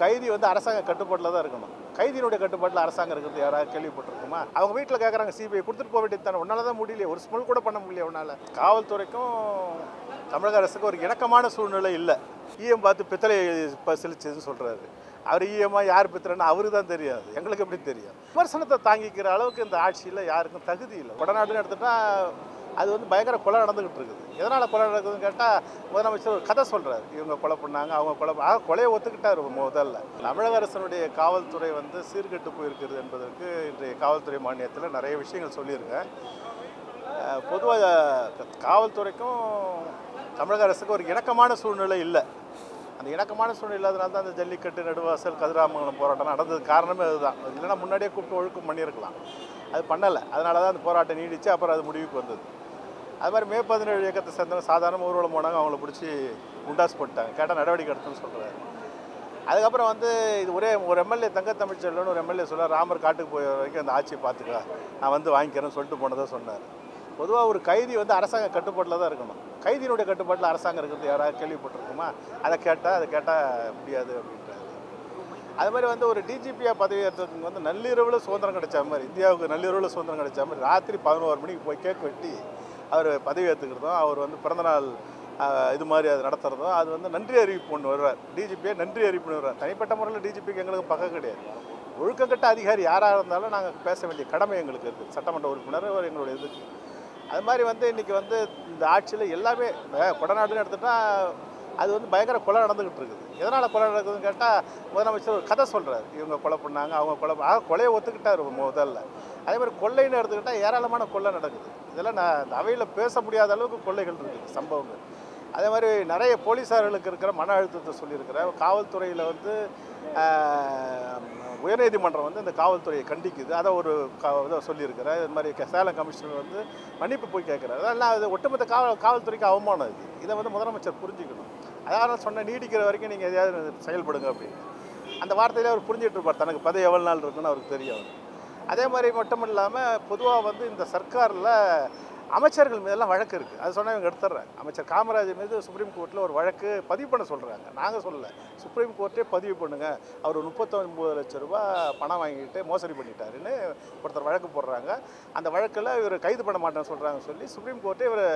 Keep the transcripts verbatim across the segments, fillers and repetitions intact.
கைதி வந்து அரசாங்க கட்டுப்பாட்டில தான் இருக்கணும். கைதியோட கட்டுப்பாட்டில அரசாங்கம் இருக்குது யாராவது கேள்விப்பட்டிருக்குமா? அவங்க வீட்ல கேக்குறாங்க சிபிஐ கொடுத்துட்டு போக வேண்டியது தானே, உன்னால தான் முடியல, ஒரு ஸ்மெல் கூட பண்ண முடியல உன்னால. காவல்துறைக்கும் தமிழக அரசுக்கும் ஒரு இணக்கமான சூழ்நிலை இல்லை. ஈஎம் பார்த்து பித்தளை பசிலிச்சுன்னு சொல்றாரு. அவர் ஈஎம்மா யார் பித்தளைன்னு அவருக்கு தான் தெரியாது, எங்களுக்கு எப்படி தெரியும்? விமர்சனத்தை தாங்கிக்கிற அளவுக்கு இந்த ஆட்சியில் யாருக்கும் தகுதி இல்லை. வடநாடுன்னு எடுத்துட்டா அது வந்து பயங்கர கொலை நடந்துகிட்டு இருக்குது. எதனால் கொலை நடக்குதுன்னு கேட்டால் முதலமைச்சர் ஒரு கதை சொல்கிறார், இவங்க கொலை பண்ணாங்க அவங்க கொலை ஆக கொலையை ஒத்துக்கிட்டார். முதல்ல தமிழக அரசனுடைய காவல்துறை வந்து சீர்கெட்டு போயிருக்கிறது என்பதற்கு இன்றைய காவல்துறை மானியத்தில் நிறைய விஷயங்கள் சொல்லியிருக்கேன். பொதுவாக காவல்துறைக்கும் தமிழக அரசுக்கும் ஒரு இணக்கமான சூழ்நிலை இல்லை. அந்த இணக்கமான சூழ்நிலை இல்லாதனால தான் அந்த ஜல்லிக்கட்டு நடுவாசல் கதிராமங்கலம் போராட்டம் நடந்தது. காரணமே அதுதான், இல்லைன்னா முன்னாடியே கூப்பிட்டு ஒழுக்கம் பண்ணியிருக்கலாம், அது பண்ணலை. அதனால தான் அந்த போராட்டம் நீடிச்சு அப்புறம் அது முடிவுக்கு வந்தது. அது மாதிரி மே பதினேழு இயக்கத்தை சேர்ந்தவங்க சாதாரண ஊர்வலம் போனாங்க, அவங்கள பிடிச்சி குண்டாஸ் போட்டாங்க. கேட்டால் நடவடிக்கை எடுத்துன்னு சொல்கிறாரு. அதுக்கப்புறம் வந்து இது ஒரே ஒரு எம்எல்ஏ தங்க தமிழ்ச்செல்வன் ஒரு எம்எல்ஏ சொல்கிறார், ராமர் காட்டுக்கு போய் வரைக்கும் அந்த ஆட்சியை பார்த்துக்கா, நான் வந்து வாங்கிக்கிறேன்னு சொல்லிட்டு போனதாக சொன்னார். பொதுவாக ஒரு கைதி வந்து அரசாங்க கட்டுப்பாட்டில் தான் இருக்கணும். கைதியினுடைய கட்டுப்பாட்டில் அரசாங்கம் இருக்கிறது யாராவது கேள்விப்பட்டிருக்குமா? அதை கேட்டால் அதை கேட்டால் முடியாது அப்படின்றாரு. அது மாதிரி வந்து ஒரு டிஜிபியாக பதவியேற்றத்துக்கு வந்து நள்ளிரவில் சுதந்திரம் கிடைச்ச மாதிரி, இந்தியாவுக்கு நள்ளிரவில் சுதந்திரம் கிடைச்ச மாதிரி ராத்திரி பதினோரு மணிக்கு போய் கேக் வெட்டி அவர் பதவி ஏற்றுக்கிறதும் அவர் வந்து பிறந்தநாள் இது மாதிரி அது நடத்துகிறதும் அது வந்து நன்றி அறிவிப்பு ஒன்று வருவார். டிஜிபியை நன்றி அறிவிப்புன்னு வருவார். தனிப்பட்ட முறையில் டிஜிபிக்கு எங்களுக்கு பக்கம் கிடையாது. ஒழுக்கங்கட்ட அதிகாரி யாராக இருந்தாலும் நாங்கள் பேச வேண்டிய கடமை எங்களுக்கு இருக்குது, சட்டமன்ற உறுப்பினர் எங்களுடைய இதுக்கு. அது மாதிரி வந்து இன்றைக்கி வந்து இந்த ஆட்சியில் எல்லாமே கொடநாடுன்னு எடுத்துகிட்டா அது வந்து பயங்கர கொலை நடந்துகிட்டு இருக்குது. எதனால் கொலை நடக்குதுன்னு கேட்டால் முதலமைச்சர் ஒரு கதை சொல்கிறார், இவங்க கொலை பண்ணாங்க அவங்க கொலை ஆக கொலையை ஒத்துக்கிட்டார் முதல்ல. அதே மாதிரி கொள்ளைன்னு எடுத்துக்கிட்டால் ஏராளமான கொள்ளை நடக்குது. இதெல்லாம் நான் அவையில் பேச முடியாத அளவுக்கு கொள்ளைகள் இருக்குது சம்பவங்கள். அதே மாதிரி நிறைய போலீஸார்களுக்கு இருக்கிற மன அழுத்தத்தை சொல்லியிருக்கிறேன். காவல்துறையில் வந்து உயர்நீதிமன்றம் வந்து இந்த காவல்துறையை கண்டிக்குது, அதை ஒரு இதை சொல்லியிருக்கிறேன். இது மாதிரி சேலம் கமிஷனர் வந்து மன்னிப்பு போய் கேட்குறாரு. அதெல்லாம் அது ஒட்டுமொத்த காவல் காவல்துறைக்கு அவமானம் இது. இதை வந்து முதலமைச்சர் புரிஞ்சுக்கணும். அதாவது சொன்ன நீடிக்கிற வரைக்கும் நீங்கள் எதையாவது செயல்படுங்க அப்படின்னு அந்த வார்த்தையிலே அவர் புரிஞ்சிட்டு இருப்பார். தனக்கு பதவி எவ்வளோ நாள் இருக்குன்னு அவருக்கு தெரியும். அதே மாதிரி மட்டும் இல்லாமல் பொதுவாக வந்து இந்த சர்க்காரில் அமைச்சர்கள் மீதெல்லாம் வழக்கு இருக்குது. அது சொன்னால் இவங்க எடுத்துடுறாங்க. அமைச்சர் காமராஜ் மீது சுப்ரீம் கோர்ட்டில் ஒரு வழக்கு பதிவு பண்ண சொல்கிறாங்க. நாங்கள் சொல்லலை, சுப்ரீம் கோர்ட்டே பதிவு பண்ணுங்கள், அவர் முப்பத்தொன்பது லட்ச ரூபா பணம் வாங்கிட்டு மோசடி பண்ணிட்டாருன்னு ஒருத்தர் வழக்கு போடுறாங்க. அந்த வழக்கில் இவர் கைது பண்ண மாட்டேன்னு சொல்கிறாங்க சொல்லி சுப்ரீம் கோர்ட்டே இவர்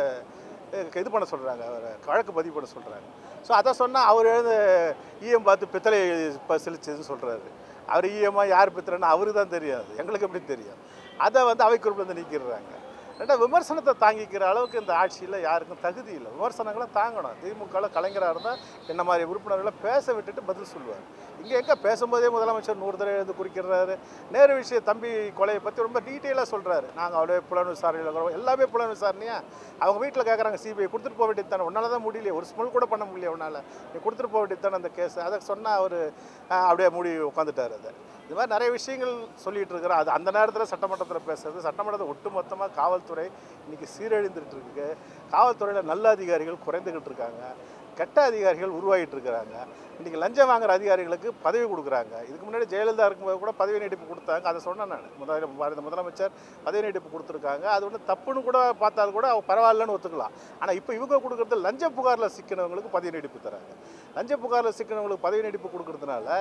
இது பண்ண சொல்கிறாங்க, அவரை வழக்கு பதிவு பண்ண சொல்கிறாங்க. ஸோ அதை சொன்னால் அவர் எழுந்து ஈஎம் பார்த்து பித்தளை பசிலிச்சுன்னு சொல்கிறாரு. அவர் ஈஎம்மா யார் பித்தளைன்னு அவருக்கு தான் தெரியாது, எங்களுக்கு எப்படி தெரியும்? அதை வந்து அவை குறிப்பிலேருந்து நீக்கிடுறாங்க. ஏன்னா விமர்சனத்தை தாங்கிக்கிற அளவுக்கு இந்த ஆட்சியில் யாருக்கும் தகுதி இல்லை. விமர்சனங்களை தாங்கணும். திமுகவில் கலைஞராக இருந்தால் என்ன மாதிரி உறுப்பினர்களை பேச விட்டுட்டு பதில் சொல்லுவார். இங்கே எங்கே பேசும்போதே முதலமைச்சர் நூறு தடவை எழுந்து குறிக்கிறாரு. நேரு விஷய தம்பி கொலையை பற்றி ரொம்ப டீட்டெயிலாக சொல்கிறாரு. நாங்கள் அவ்வளோ புலன் விசாரணையில் எல்லாமே புலன் விசாரணையாக அவங்க வீட்டில் கேட்குறாங்க, சிபிஐ கொடுத்துட்டு போக வேண்டியது தானே, உன்னால தான் முடியல, ஒரு ஸ்மெல் கூட பண்ண முடியல உன்னால், நீ கொடுத்துட்டு போக வேண்டியது தானே அந்த கேஸ். அதை சொன்னால் அவர் அப்படியே மூடி உட்காந்துட்டார். அதை இது மாதிரி நிறைய விஷயங்கள் சொல்லிகிட்டு இருக்கிறார். அது அந்த நேரத்தில் சட்டமன்றத்தில் பேசுகிறது. சட்டமன்றத்தை ஒட்டு மொத்தமாக காவல்துறை இன்றைக்கி சீரழிந்துகிட்டு இருக்குது. காவல்துறையில் நல்ல அதிகாரிகள் குறைந்துக்கிட்டு இருக்காங்க, கெட்ட அதிகாரிகள் உருவாகிட்டு இருக்கிறாங்க. இன்றைக்கி லஞ்சம் வாங்குகிற அதிகாரிகளுக்கு பதவி கொடுக்குறாங்க. இதுக்கு முன்னாடி ஜெயலலிதா இருக்கும்போது கூட பதவி நீட்டிப்பு கொடுத்தாங்க. அதை சொன்னேன் நான், முதல முதலமைச்சர் பதவி நீட்டிப்பு கொடுத்துருக்காங்க. அது ஒன்று தப்புன்னு கூட பார்த்தாலும் கூட அவங்க பரவாயில்லன்னு ஒத்துக்கலாம். ஆனால் இப்போ இவங்க கொடுக்குறது லஞ்ச புகாரில் சிக்கினவங்களுக்கு பதவி நீட்டிப்பு தராங்க. லஞ்ச புகாரில் சிக்கினவங்களுக்கு பதவி நீட்டிப்பு கொடுக்குறதுனால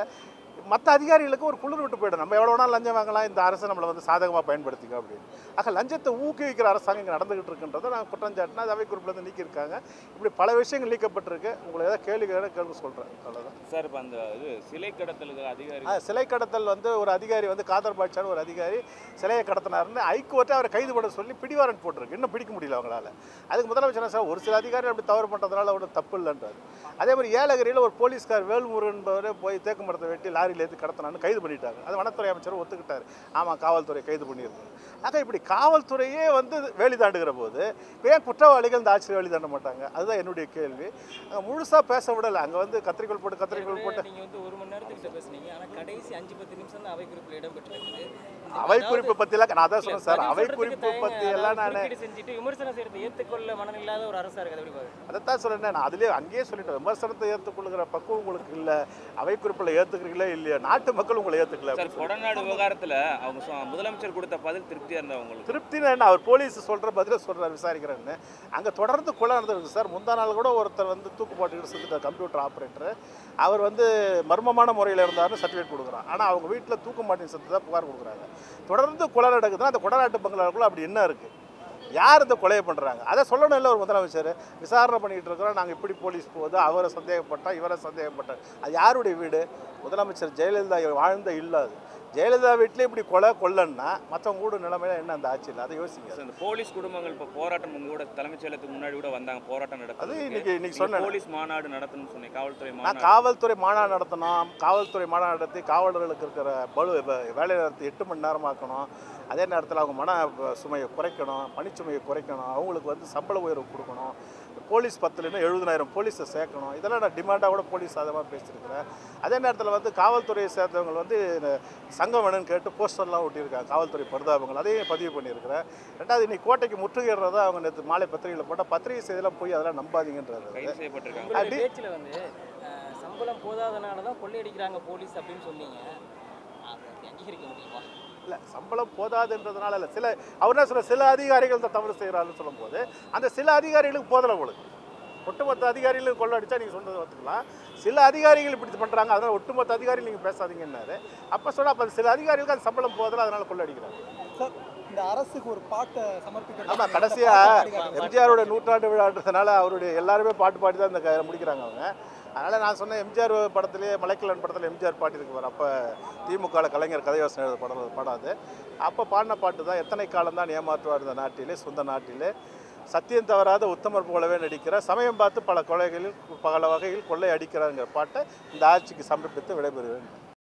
மற்ற அதிகாரிகளுக்கு ஒரு குளிர் விட்டு போய்டும், நம்ம எவ்வளோ வேணாலும் லஞ்சம் வாங்கலாம், இந்த அரசு நம்மளை வந்து சாதகமாக பயன்படுத்திக்க அப்படின்னு. ஆக லஞ்சத்தை ஊக்குவிக்கிற அரசாங்கம் இங்கே நடந்துகிட்டு இருக்குன்றதை நாங்கள் குற்றஞ்சாட்டினா அவை குறிப்பிலேருந்து நீக்கியிருக்காங்க. இப்படி பல விஷயங்கள் நீக்கப்பட்டிருக்கு. உங்களுக்கு ஏதாவது கேள்வி கேட்க கேள்வி சொல்கிறேன், அவ்வளோதான் சார். இப்போ அந்த இது சிலை கடத்தலுக்கு அதிகாரி ஆ சிலை கடத்தல் வந்து ஒரு அதிகாரி வந்து காதர் பாட்சான்னு ஒரு அதிகாரி சிலையை கடத்தினார்னு ஐகோர்ட்டை அவரை கைது பண்ண சொல்லி பிடிவாரண்ட் போட்டிருக்கு. இன்னும் பிடிக்க முடியல அவங்களால. அதுக்கு முதலமைச்சர் சார் ஒரு சில அதிகாரி அப்படி தவறு பண்ணுறதுனால அவரோட தப்பு இல்லைன்றார். அதே மாதிரி ஏலகிரியில் ஒரு போலீஸ்கார் வேல்முருகன் என்பவரை போய் தேக்கு மரத்தை வெட்டி லாரி லேத்து கடத்தினான்னு கைது பண்ணிட்டாங்க. அது வனத்துறை அமைச்சர் ஒத்துக்கிட்டார், ஆமாம் காவல்துறை கைது பண்ணியிருக்காங்க. ஆக இப்படி காவல்துறையே வந்து வேலி தாண்டுகிற போது ஏன் குற்றவாளிகள் இந்த ஆட்சியில் வேலி தாண்ட மாட்டாங்க? அதுதான் என்னுடைய கேள்வி. அங்கே முழுசாக பேச விடலை. அங்கே வந்து கத்திரிக்கோள் போட்டு கத்திரிக்கோள் போட்டு நீங்கள் வந்து ஒரு மணி நேரத்துக்கிட்ட பேசுனீங்க. ஆனால் கடைசி அஞ்சு பத்து நிமிஷம் தான் அவை குறிப்பில் இடம் பெற்றிருக்கு. அவை குறிப்பு பற்றிலாம் நான் அதான் சொன்னேன் சார். அவை குறிப்பு பற்றியெல்லாம் நான் செஞ்சுட்டு விமர்சனம் செய்யறது ஏற்றுக்கொள்ள மனமில்லாத ஒரு அரசாக இருக்குது. அப்படி அதைத்தான் சொல்லிட்டேன் நான், அதுலேயே அங்கேயே சொல்லிட்டேன். விமர்சனத்தை ஏற்றுக்கொள்ளுகிற பக்குவம் உங்களுக்கு இல்லை, அவை குறிப்பில் ஏற்றுக்கிறீங்களே இல்லையா நாட்டு மக்கள் உங்களை ஏத்துக்கல. சார் கொடநாடு விவகாரத்துல அவங்க முதலமைச்சர் கொடுத்த பதில் திருப்தியா இருந்தா உங்களுக்கு? திருப்தினா என்ன, அவர் போலீஸ் சொல்ற பதில சொல்றாரு விசாரிக்கிறாருன்னு. அங்க தொடர்ந்து கொலை நடந்திருக்கு சார். முந்தா நாள் கூட ஒருத்தர் வந்து தூக்கு போட்டுக்கிட்டு செஞ்சுட்டார், கம்ப்யூட்டர் ஆப்ரேட்டர். அவர் வந்து மர்மமான முறையில் இருந்தாருன்னு சர்டிஃபிகேட் கொடுக்குறான். ஆனா அவங்க வீட்டில் தூக்க மாட்டேன்னு செஞ்சு தான் புகார் கொடுக்குறாங்க. தொடர்ந்து கொலை நடக்குதுன்னா அந்த கொடநாட்டு பங்களாக்குள்ள அப்படி என்ன இருக்கு? யார் இந்த கொலையை பண்ணுறாங்க அதை சொல்லணும். இல்லை ஒரு முதலமைச்சர் விசாரணை பண்ணிகிட்டு இருக்கிறோம், நாங்கள் இப்படி போலீஸ் போகுது, அவரை சந்தேகப்பட்டால் இவரை சந்தேகப்பட்டார். அது யாருடைய வீடு? முதலமைச்சர் ஜெயலலிதா வாழ்ந்த இல்லாது ஜெயலலிதா வீட்டிலே இப்படி கொலை கொல்லன்னா மற்றவங்க கூட நிலைமையில என்ன அந்த ஆட்சியில்? அதை யோசிங்க. இந்த போலீஸ் குடும்பங்கள் இப்போ போராட்டம் கூட தலைமைச் செயலத்துக்கு முன்னாடி கூட வந்தாங்க, போராட்டம் நடக்குது. இன்னைக்கு இன்னைக்கு சொன்ன போலீஸ் மாநாடு நடத்தணும்னு சொன்னேன், காவல்துறை மாநாடு. காவல்துறை மாநாடு நடத்தணும், காவல்துறை மாநாடு நடத்தி காவலர்களுக்கு இருக்கிற பளு வேலை நடத்தி எட்டு மணி நேரமாக்கணும். அதே நேரத்தில் அவங்க மன சுமையை குறைக்கணும், பணிச்சுமையை குறைக்கணும், அவங்களுக்கு வந்து சம்பள உயர்வு கொடுக்கணும், போலீஸ் பத்துலேருந்து எழுபதாயிரம் போலீஸை சேர்க்கணும். இதெல்லாம் நான் டிமாண்டாக கூட போலீஸ் அதமாக பேசியிருக்கிறேன். அதே நேரத்தில் வந்து காவல்துறையை சேர்த்தவங்க வந்து சங்கம் வேணும்னு கேட்டு போஸ்டர்லாம் ஒட்டியிருக்காங்க, காவல்துறை பரிதாபங்கள், அதையும் பதிவு பண்ணியிருக்கிறேன். ரெண்டாவது இன்னைக்கு கோட்டைக்கு முற்றுகையிடுறதா அவங்க நேற்று மாலை பத்திரிகையில் போட்டால் பத்திரிகை செய்தியெல்லாம் போய் அதெல்லாம் நம்பாதீங்கன்றது. சம்பளம் போதாதனால தான் கொள்ளையடிக்கிறாங்க போலீஸ் அப்படின்னு சொன்னீங்க, அங்கீகரிக்க முடியுமா? இல்லை சம்பளம் போதாதுன்றதுனால இல்லை, சில அவர் என்ன சொல்ல சில அதிகாரிகள் தான் தவறு செய்கிறாருன்னு சொல்லும்போது அந்த சில அதிகாரிகளுக்கு போதலை. உங்களுக்கு ஒட்டுமொத்த அதிகாரிகளுக்கு கொள்ளடிச்சா நீங்கள் சொன்னதை பார்த்துக்கலாம். சில அதிகாரிகள் இப்படி பண்ணுறாங்க, அதனால் ஒட்டுமொத்த அதிகாரிகள் நீங்கள் பேசாதீங்கன்னாரு. அப்போ சொன்னால் அப்போ சில அதிகாரிகளுக்கு அந்த சம்பளம் போதலை, அதனால் கொள்ளடிக்கிறாங்க. சார் இந்த அரசுக்கு ஒரு பாட்டை சமர்ப்பிக்க, ஆமாம் கடைசியாக எம்ஜிஆரோட நூற்றாண்டு விழான்றதுனால அவருடைய எல்லாருமே பாட்டு பாடி தான் இந்த முடிக்கிறாங்க அவங்க. அதனால் நான் சொன்னேன் எம்ஜிஆர் படத்துலேயே மலைக்கிழன் படத்தில் எம்ஜிஆர் பாட்டு இருக்கு பாரு, அப்போ திமுகவில் கலைஞர் கதையோசனை எழுத படம் படாது. அப்போ பாடின பாட்டு தான், எத்தனை காலம் தான் ஏமாற்றுவார் இந்த நாட்டிலே சொந்த நாட்டிலே, சத்தியம் தவறாத உத்தமர் போலவே நடிக்கிற, சமயம் பார்த்து பல கொலைகளில் பல வகையில் கொள்ளை அடிக்கிறாருங்கிற பாட்டை இந்த ஆட்சிக்கு சமர்ப்பித்து விடைபெறுவேன்.